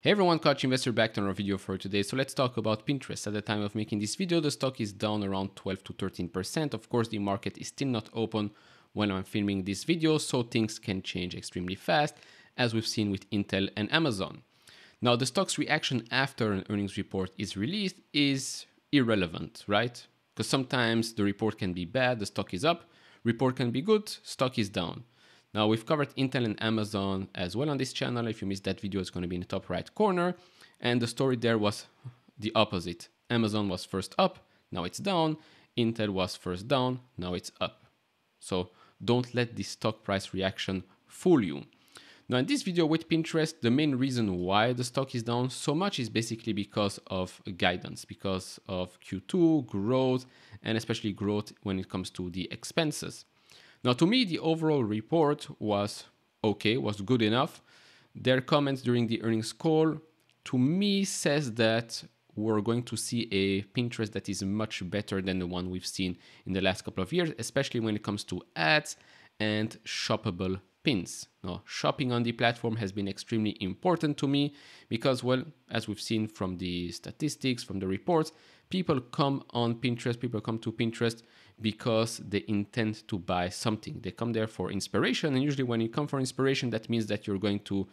Hey everyone, Coach Investor back to another video for today. So let's talk about Pinterest. At the time of making this video, the stock is down around 12 to 13%. Of course, the market is still not open when I'm filming this video, so things can change extremely fast, as we've seen with Intel and Amazon. Now, the stock's reaction after an earnings report is released is irrelevant, right? Because sometimes the report can be bad, the stock is up, report can be good, stock is down. Now, we've covered Intel and Amazon as well on this channel. If you missed that video, it's going to be in the top right corner. And the story there was the opposite. Amazon was first up, now it's down. Intel was first down, now it's up. So don't let the stock price reaction fool you. Now, in this video with Pinterest, the main reason why the stock is down so much is basically because of guidance, because of Q2, growth, and especially growth when it comes to the expenses. Now, to me, the overall report was okay, was good enough. Their comments during the earnings call, to me, says that we're going to see a Pinterest that is much better than the one we've seen in the last couple of years, especially when it comes to ads and shoppable pins. Now, shopping on the platform has been extremely important to me because, well, as we've seen from the statistics, from the reports, people come on Pinterest, people come to Pinterest because they intend to buy something. They come there for inspiration, and usually when you come for inspiration, that means that you're going to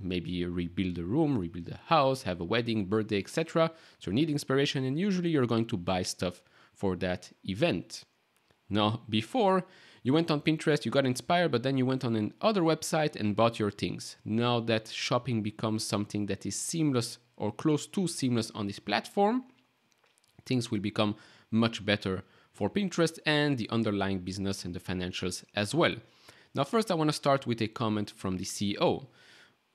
maybe rebuild a room, rebuild a house, have a wedding, birthday, etc. So you need inspiration, and usually you're going to buy stuff for that event. Now, before, you went on Pinterest, you got inspired, but then you went on another website and bought your things. Now that shopping becomes something that is seamless or close to seamless on this platform, things will become much better for Pinterest and the underlying business and the financials as well. Now, first, I want to start with a comment from the CEO.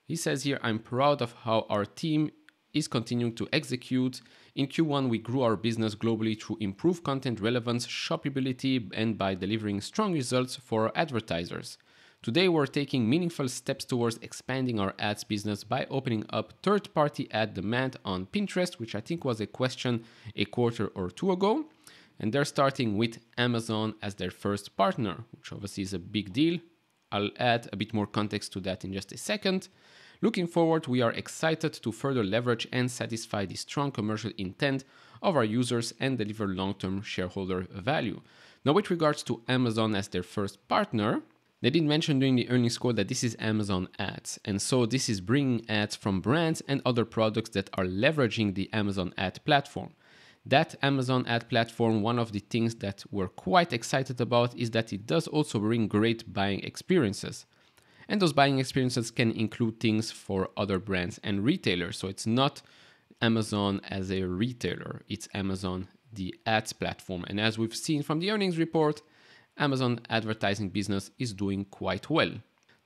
He says here, "I'm proud of how our team is continuing to execute. In Q1, we grew our business globally through improved content relevance, shoppability, and by delivering strong results for our advertisers. Today, we're taking meaningful steps towards expanding our ads business by opening up third-party ad demand on Pinterest," which I think was a question a quarter or two ago. And they're starting with Amazon as their first partner, which obviously is a big deal. I'll add a bit more context to that in just a second. "Looking forward, we are excited to further leverage and satisfy the strong commercial intent of our users and deliver long-term shareholder value." Now, with regards to Amazon as their first partner, they did mention during the earnings call that this is Amazon Ads. And so this is bringing ads from brands and other products that are leveraging the Amazon ad platform. That Amazon ad platform, one of the things that we're quite excited about is that it does also bring great buying experiences. And those buying experiences can include things for other brands and retailers. So it's not Amazon as a retailer, it's Amazon the ads platform. And as we've seen from the earnings report, Amazon advertising business is doing quite well.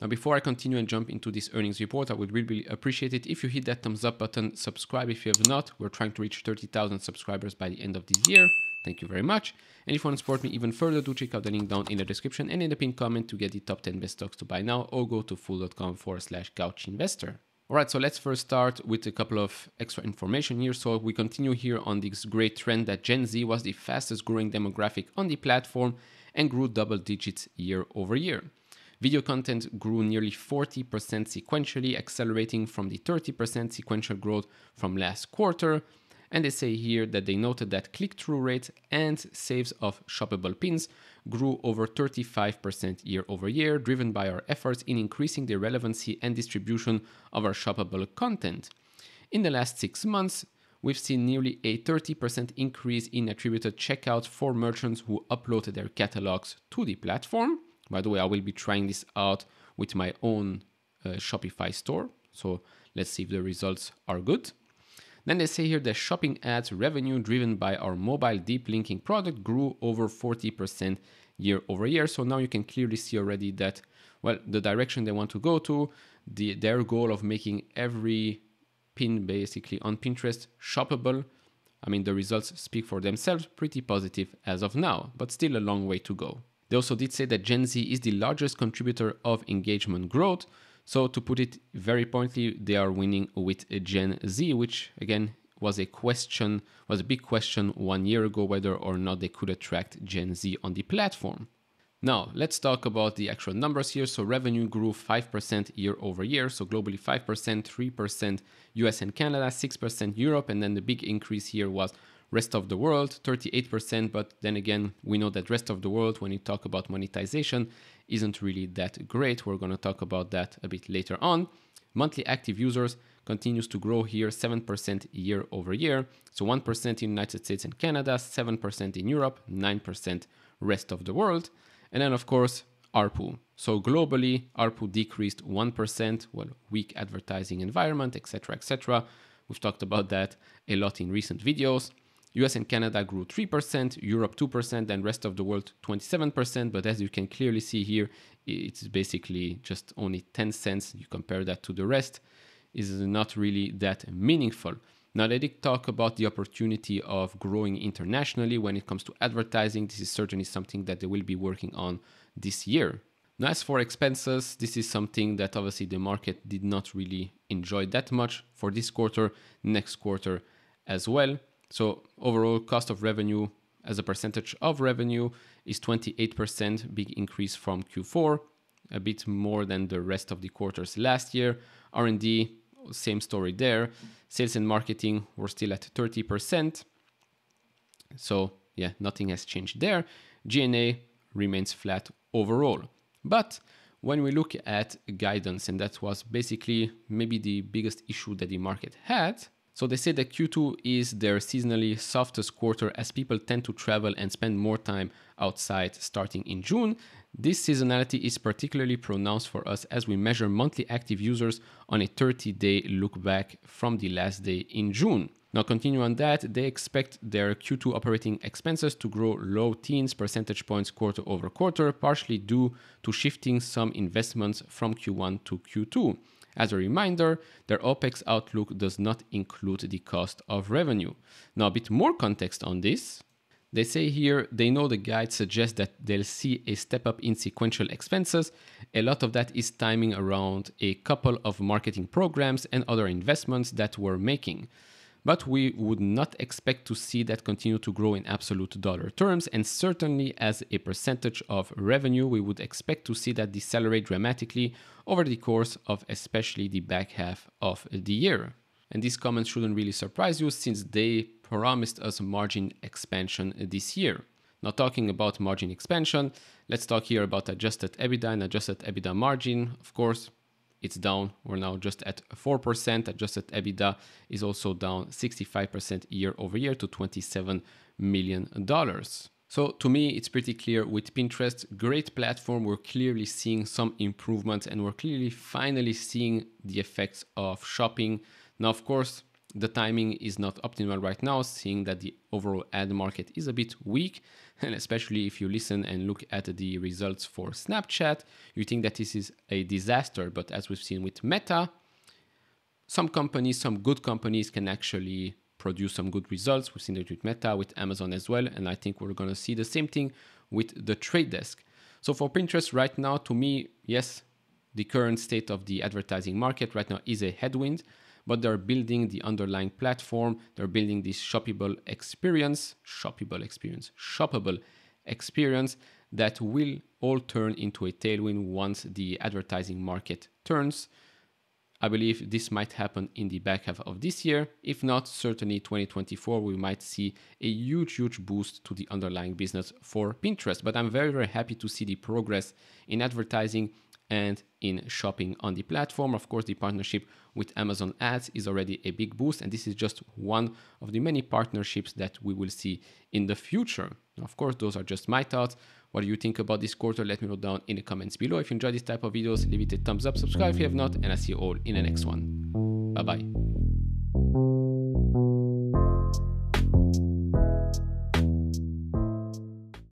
Now, before I continue and jump into this earnings report, I would really appreciate it if you hit that thumbs up button, subscribe if you have not. We're trying to reach 30,000 subscribers by the end of this year. Thank you very much. And if you want to support me even further, do check out the link down in the description and in the pinned comment to get the top 10 best stocks to buy now, or go to fool.com/couchinvestor. All right, so let's first start with a couple of extra information here. So we continue here on this great trend that Gen Z was the fastest growing demographic on the platform and grew double digits year over year. Video content grew nearly 40% sequentially, accelerating from the 30% sequential growth from last quarter. And they say here that they noted that click-through rates and saves of shoppable pins grew over 35% year over year, driven by our efforts in increasing the relevancy and distribution of our shoppable content. In the last 6 months, we've seen nearly a 30% increase in attributed checkouts for merchants who uploaded their catalogs to the platform. By the way, I will be trying this out with my own Shopify store. So let's see if the results are good. Then they say here that shopping ads revenue driven by our mobile deep linking product grew over 40% year over year. So now you can clearly see already that, well, the direction they want to go to, their goal of making every pin basically on Pinterest shoppable. I mean, the results speak for themselves, pretty positive as of now, but still a long way to go. They also did say that Gen Z is the largest contributor of engagement growth. So to put it very pointedly, they are winning with Gen Z, which again was a question, was a big question 1 year ago, whether or not they could attract Gen Z on the platform. Now, let's talk about the actual numbers here. So revenue grew 5% year over year. So globally 5%, 3% US and Canada, 6% Europe. And then the big increase here was rest of the world, 38%. But then again, we know that rest of the world, when you talk about monetization, isn't really that great. We're going to talk about that a bit later on. Monthly active users continues to grow here, 7% year over year. So 1% in the United States and Canada, 7% in Europe, 9% rest of the world. And then, of course, ARPU. So globally, ARPU decreased 1%, well, weak advertising environment, etc., etc. We've talked about that a lot in recent videos. US and Canada grew 3%, Europe 2%, and rest of the world 27%. But as you can clearly see here, it's basically just only 10 cents. You compare that to the rest, is not really that meaningful. Now, they did talk about the opportunity of growing internationally when it comes to advertising. This is certainly something that they will be working on this year. Now, as for expenses, this is something that obviously the market did not really enjoy that much for this quarter, next quarter as well. So overall, cost of revenue as a percentage of revenue is 28%, big increase from Q4, a bit more than the rest of the quarters last year. R&D, same story there. Sales and marketing were still at 30%. So yeah, nothing has changed there. G&A remains flat overall. But when we look at guidance, and that was basically maybe the biggest issue that the market had. So they say that Q2 is their seasonally softest quarter as people tend to travel and spend more time outside starting in June. This seasonality is particularly pronounced for us as we measure monthly active users on a 30-day look back from the last day in June. Now, continue on that, they expect their Q2 operating expenses to grow low teens percentage points quarter over quarter, partially due to shifting some investments from Q1 to Q2. As a reminder, their OPEX outlook does not include the cost of revenue. Now, a bit more context on this. They say here, they know the guide suggests that they'll see a step up in sequential expenses. A lot of that is timing around a couple of marketing programs and other investments that we're making. But we would not expect to see that continue to grow in absolute dollar terms. And certainly as a percentage of revenue, we would expect to see that decelerate dramatically over the course of especially the back half of the year. And these comments shouldn't really surprise you since they promised us margin expansion this year. Now, talking about margin expansion, let's talk here about adjusted EBITDA and adjusted EBITDA margin. Of course, it's down. We're now just at 4%. Adjusted EBITDA is also down 65% year over year to $27 million. So to me, it's pretty clear with Pinterest, great platform. We're clearly seeing some improvements and we're clearly finally seeing the effects of shopping. Now, of course, the timing is not optimal right now, seeing that the overall ad market is a bit weak. And especially if you listen and look at the results for Snapchat, you think that this is a disaster. But as we've seen with Meta, some companies, some good companies can actually produce some good results. We've seen it with Meta, with Amazon as well. And I think we're going to see the same thing with The Trade Desk. So for Pinterest right now, to me, yes, the current state of the advertising market right now is a headwind. But they're building the underlying platform. They're building this shoppable experience that will all turn into a tailwind once the advertising market turns. I believe this might happen in the back half of this year. If not, certainly 2024, we might see a huge, huge boost to the underlying business for Pinterest. But I'm very, very happy to see the progress in advertising and in shopping on the platform. Of course, the partnership with Amazon Ads is already a big boost, and this is just one of the many partnerships that we will see in the future. Of course, those are just my thoughts. What do you think about this quarter? Let me know down in the comments below. If you enjoyed this type of videos, leave it a thumbs up, subscribe if you have not, and I'll see you all in the next one. Bye-bye.